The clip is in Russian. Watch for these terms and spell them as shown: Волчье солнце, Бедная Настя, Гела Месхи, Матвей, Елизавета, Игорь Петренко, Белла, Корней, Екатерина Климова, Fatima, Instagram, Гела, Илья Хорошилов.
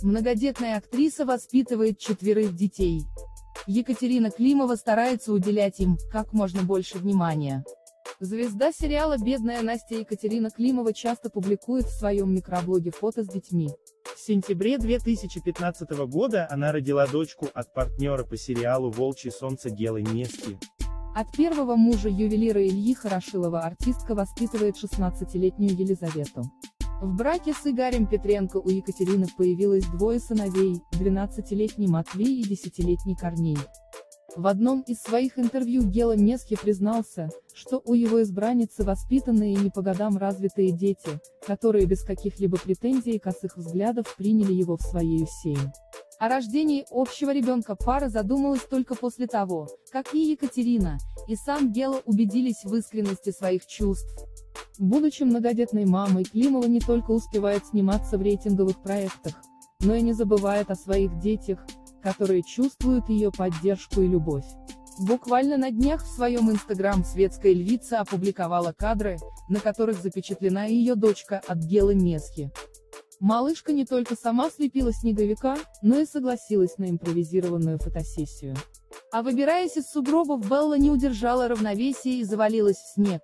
Многодетная актриса воспитывает 4 детей. Екатерина Климова старается уделять им как можно больше внимания. Звезда сериала «Бедная Настя» Екатерина Климова часто публикует в своем микроблоге фото с детьми. В сентябре 2015 года она родила дочку от партнера по сериалу «Волчье солнце» Гелы Месхи. От первого мужа ювелира Ильи Хорошилова артистка воспитывает 16-летнюю Елизавету. В браке с Игорем Петренко у Екатерины появилось 2 сыновей, 12-летний Матвей и 10-летний Корней. В одном из своих интервью Гела Месхи признался, что у его избранницы воспитанные и не по годам развитые дети, которые без каких-либо претензий и косых взглядов приняли его в своей семью. О рождении общего ребенка пара задумалась только после того, как и Екатерина, и сам Гела убедились в искренности своих чувств. Будучи многодетной мамой, Климова не только успевает сниматься в рейтинговых проектах, но и не забывает о своих детях, которые чувствуют ее поддержку и любовь. Буквально на днях в своем Instagram светская львица опубликовала кадры, на которых запечатлена ее дочка от Гелы Месхи. Малышка не только сама слепила снеговика, но и согласилась на импровизированную фотосессию. А выбираясь из сугробов, Белла не удержала равновесия и завалилась в снег.